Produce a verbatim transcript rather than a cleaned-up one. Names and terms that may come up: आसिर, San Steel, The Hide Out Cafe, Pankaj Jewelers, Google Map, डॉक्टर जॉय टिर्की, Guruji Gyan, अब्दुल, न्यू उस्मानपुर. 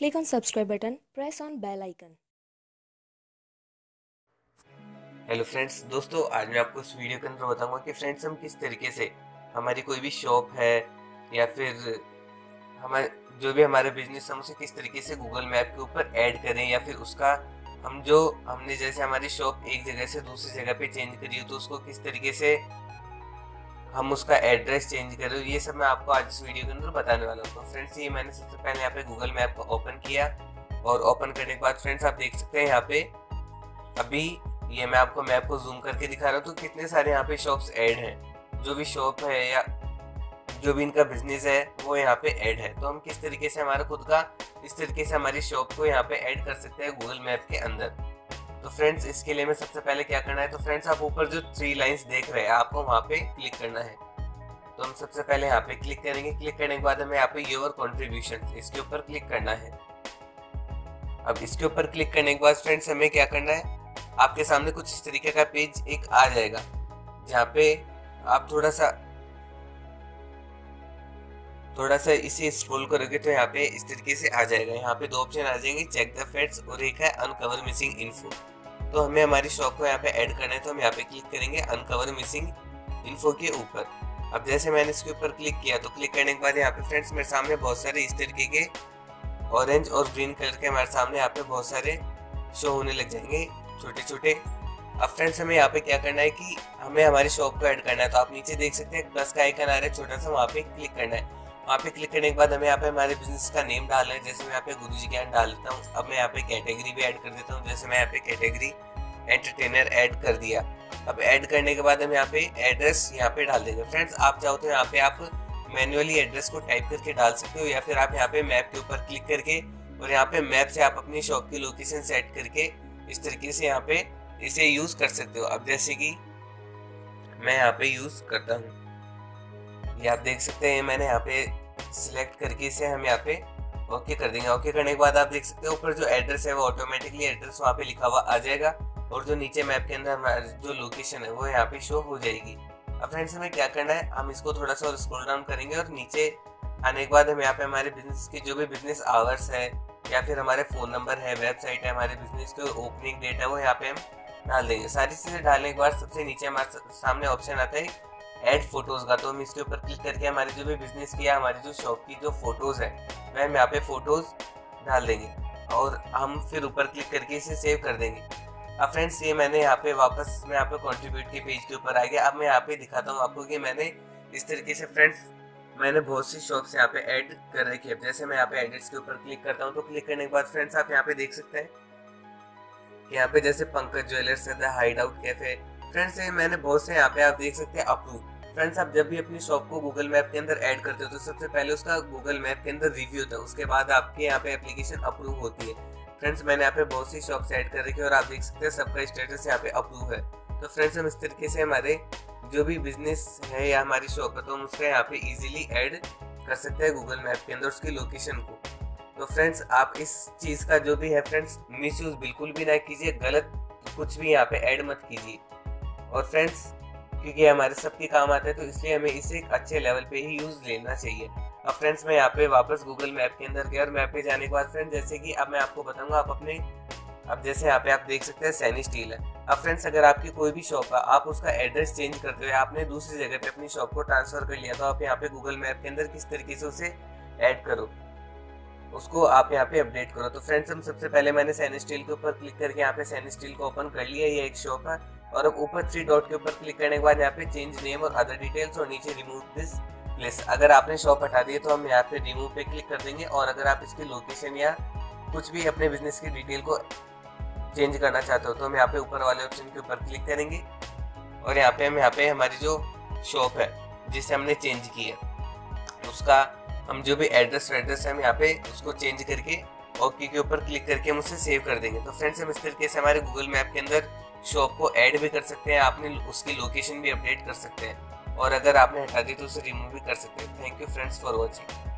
Click on subscribe button, press on bell icon. Hello friends, दोस्तों आज मैं आपको इस वीडियो के अंदर बताऊंगा कि फ्रेंड्स हम किस तरीके से हमारी कोई भी शॉप है या फिर हमारे जो भी हमारा बिजनेस, हम उसे किस तरीके से गूगल मैप के ऊपर ऐड करें या फिर उसका हम जो हमने जैसे हमारी शॉप एक जगह से दूसरी जगह पे चेंज करी हो तो उसको किस तरीके से हम उसका एड्रेस चेंज करें, ये सब मैं आपको आज इस वीडियो के अंदर बताने वाला हूँ। तो फ्रेंड्स ये मैंने सबसे पहले यहाँ पे गूगल मैप को ओपन किया और ओपन करने के बाद फ्रेंड्स आप देख सकते हैं यहाँ पे अभी ये मैं आपको मैप को जूम करके दिखा रहा हूँ तो कितने सारे यहाँ पे शॉप्स ऐड हैं। जो भी शॉप है या जो भी इनका बिजनेस है वो यहाँ पे ऐड है। तो हम किस तरीके से हमारा खुद का इस तरीके से हमारी शॉप को यहाँ पे ऐड कर सकते हैं गूगल मैप के अंदर। तो फ्रेंड्स इसके लिए मैं सबसे पहले क्या करना है, तो फ्रेंड्स आप ऊपर जो थ्री लाइंस देख रहे हैं आपको वहाँ पे क्लिक करना है। तो हम सबसे पहले यहाँ पे क्लिक करेंगे। क्लिक करने के बाद हमें यहाँ पे योर कॉन्ट्रीब्यूशन इसके ऊपर क्लिक करना है। अब इसके ऊपर क्लिक करने के बाद फ्रेंड्स हमें क्या करना है, आपके सामने कुछ इस तरीके का पेज एक आ जाएगा जहाँ पे आप थोड़ा सा थोड़ा सा इसे स्क्रॉल करोगे तो यहाँ पे इस तरीके से आ जाएगा। यहाँ पे दो ऑप्शन आ जाएंगे, चेक द फैक्ट्स और एक है अनकवर मिसिंग इन्फो। तो हमें हमारी शॉप को यहाँ पे ऐड करना है तो हम यहाँ पे क्लिक करेंगे अनकवर मिसिंग इन्फो के ऊपर। अब जैसे मैंने इसके ऊपर क्लिक किया तो क्लिक करने के बाद यहाँ पे फ्रेंड्स मेरे सामने बहुत सारे इस तरीके के ऑरेंज और ग्रीन कलर के हमारे सामने यहाँ पे बहुत सारे शो होने लग जाएंगे छोटे छोटे। अब फ्रेंड्स हमें यहाँ पे क्या करना है कि हमें हमारी शॉप को ऐड करना है। तो आप नीचे देख सकते हैं प्लस का आइकन आ रहा है छोटा सा, वहाँ पे क्लिक करना है। वहाँ पे क्लिक करने के बाद हमें यहाँ पे हमारे बिजनेस का नेम डालना है। जैसे मैं यहाँ पे गुरुजी ज्ञान डाल देता हूँ। अब मैं यहाँ पे कैटेगरी भी ऐड कर देता हूँ। जैसे मैं यहाँ पे कैटेगरी एंटरटेनर ऐड कर दिया। अब ऐड करने के बाद हम यहाँ पे एड्रेस यहाँ पे डाल देंगे। फ्रेंड्स आप चाहो तो यहाँ पे आप मैन्युअली एड्रेस को टाइप करके डाल सकते हो या फिर आप यहाँ पे मैप के ऊपर क्लिक करके और यहाँ पे मैप से आप अपनी शॉप की लोकेशन सेट करके इस तरीके से यहाँ पे इसे यूज कर सकते हो। अब जैसे कि मैं यहाँ पे यूज करता हूँ, ये आप देख सकते हैं मैंने यहाँ पे सिलेक्ट करके इसे हम यहाँ पे ओके कर देंगे। ओके करने के बाद आप देख सकते हो ऊपर जो एड्रेस है वो ऑटोमेटिकली एड्रेस वहाँ पे लिखा हुआ आ जाएगा और जो नीचे मैप के अंदर हमारी जो लोकेशन है वो यहाँ पे शो हो जाएगी। अब फ्रेंड्स हमें क्या करना है, हम इसको थोड़ा सा स्क्रॉल डाउन करेंगे और नीचे आने के बाद हम यहाँ पे हमारे बिजनेस के जो भी बिजनेस आवर्स है या फिर हमारे फ़ोन नंबर है, वेबसाइट है, हमारे बिजनेस के ओपनिंग डेट है वो यहाँ पे हम डाल देंगे। सारी चीज़ें डालने के बाद सबसे नीचे हमारे सामने ऑप्शन आता है ऐड फोटोज़ का। तो हम इसके ऊपर क्लिक करके हमारे जो भी बिजनेस की या हमारी जो शॉप की जो फोटोज़ है वह हम यहाँ पे फोटोज़ डाल देंगे और हम फिर ऊपर क्लिक करके इसे सेव कर देंगे। अब फ्रेंड्स ये मैंने यहाँ पे वापस मैं यहाँ पे कॉन्ट्रीब्यूट के पेज के ऊपर आ गया। अब मैं यहाँ पे दिखाता हूँ आपको कि मैंने इस तरीके से फ्रेंड्स मैंने बहुत सी शॉप्स यहाँ पे ऐड कर रखी है। जैसे मैं यहाँ पे एड्रेस के ऊपर क्लिक करता हूँ तो क्लिक करने के बाद फ्रेंड्स आप यहाँ पे देख सकते हैं कि यहाँ पे जैसे पंकज ज्वेलर्स है, the hide out cafe, friends ये मैंने बहुत से यहाँ पे आप देख सकते हैं अप्रूव। फ्रेंड्स आप जब भी अपनी शॉप को गूगल मैप के अंदर ऐड करते हो तो सबसे पहले उसका गूगल मैप के अंदर रिव्यू होता है, उसके बाद आपके यहाँ पे एप्लीकेशन अप्रूव होती है। फ्रेंड्स मैंने यहाँ पे बहुत सी शॉप्स ऐड कर रखी है और आप देख सकते हैं सबका स्टेटस यहाँ पे अप्रूव है। तो फ्रेंड्स हम इस तरीके से हमारे जो भी बिजनेस है या हमारी शॉप है तो हम उसका यहाँ पे ईजिली ऐड कर सकते हैं गूगल मैप के अंदर उसकी लोकेशन को। तो फ्रेंड्स आप इस चीज़ का जो भी है फ्रेंड्स मिस यूज़ बिल्कुल भी ना कीजिए, गलत कुछ भी यहाँ पे ऐड मत कीजिए। और फ्रेंड्स क्योंकि हमारे सबके काम आता है तो इसलिए हमें इसे एक अच्छे लेवल पे ही यूज़ लेना चाहिए। अब फ्रेंड्स मैं यहाँ पे वापस गूगल मैप के अंदर गया और मैप पे जाने के बाद फ्रेंड्स जैसे कि अब मैं आपको बताऊंगा आप अपने अब जैसे यहाँ पे आप देख सकते हैं सैन स्टील है। अब फ्रेंड्स अगर आपकी कोई भी शॉप है आप उसका एड्रेस चेंज करते हुए आपने दूसरी जगह पे अपनी शॉप को ट्रांसफर कर लिया तो आप यहाँ पे गूगल मैप के अंदर किस तरीके से उसे ऐड करो, उसको आप यहाँ पे अपडेट करो। तो फ्रेंड्स हम सबसे पहले मैंने सैन स्टील के ऊपर क्लिक करके यहाँ पे सैन स्टील को ओपन कर लिया, ये एक शॉप है। और अब ऊपर थ्री डॉट के ऊपर क्लिक करने के बाद यहाँ पे चेंज नेम और अदर डिटेल्स और नीचे रिमूव दिस प्लेस। अगर आपने शॉप हटा दी है तो हम यहाँ पे रिमूव पे क्लिक कर देंगे और अगर आप इसकी लोकेशन या कुछ भी अपने बिजनेस की डिटेल को चेंज करना चाहते हो तो हम यहाँ पे ऊपर वाले ऑप्शन के ऊपर क्लिक करेंगे और यहाँ पे हम यहाँ पे हमारी जो शॉप है जिसे हमने चेंज की है उसका हम जो भी एड्रेस वेड्रेस है हम यहाँ पे उसको चेंज करके ओके के ऊपर क्लिक करके हम उसे सेव कर देंगे। तो फ्रेंड्स हम इस तरीके से हमारे गूगल मैप के अंदर शॉप को ऐड भी कर सकते हैं, आपने उसकी लोकेशन भी अपडेट कर सकते हैं और अगर आपने हटा दी तो उसे रिमूव भी कर सकते हैं। Thank you friends for watching.